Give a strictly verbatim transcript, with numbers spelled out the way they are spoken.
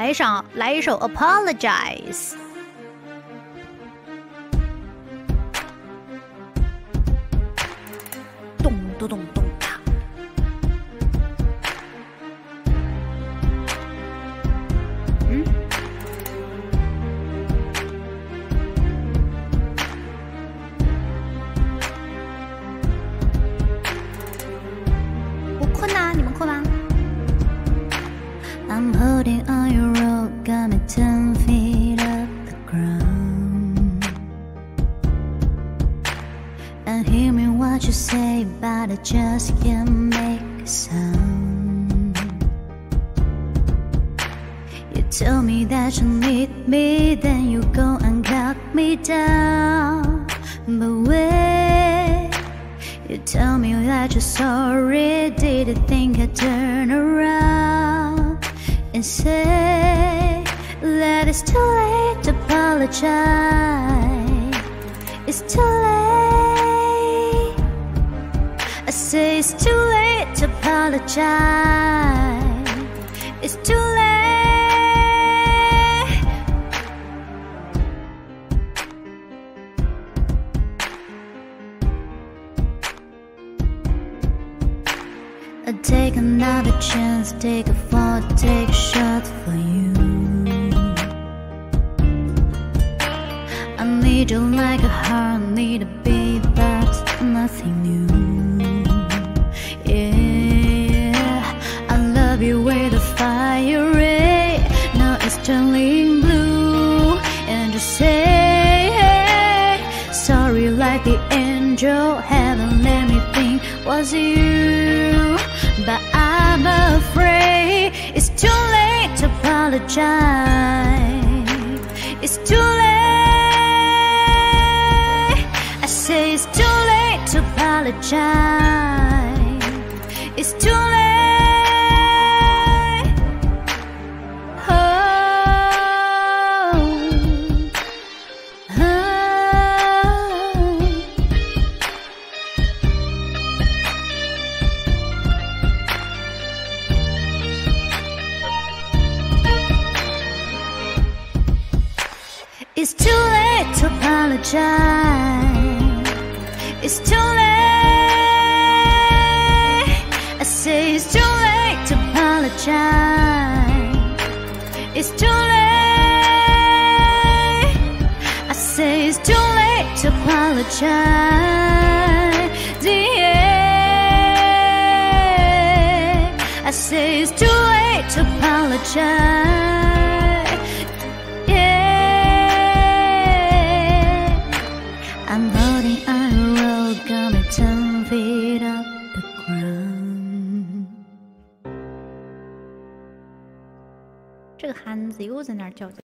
来上来一首 Apologize。 咚咚咚咚哒。嗯，我困呐，你们困吗？ I'm holding on your rope, got me ten feet off the ground. I hear me what you say, but I just can't make a sound. You told me that you need me, then you go and knock me down. But wait, you tell me that you're sorry, didn't think I'd turn around and say that it's too late to apologize. It's too late. I say it's too late to apologize. It's too late. I take another chance, take a fall, take a shot for you. I need you like a heart, need a beat, but nothing new. Yeah, I love you with a fire ray, now it's turning blue. And you say sorry like the angel, heaven let me think was you. But I'm afraid it's too late to apologize. It's too late. I say it's too late to apologize. It's too late. Oh, it's too late to apologize. It's too late. I say it's too late to apologize. It's too late. I say it's too late to apologize. Yeah. I say it's too late to apologize. I'm holding on a rope, got me ten feet off the ground. 这个汉字又在哪儿叫？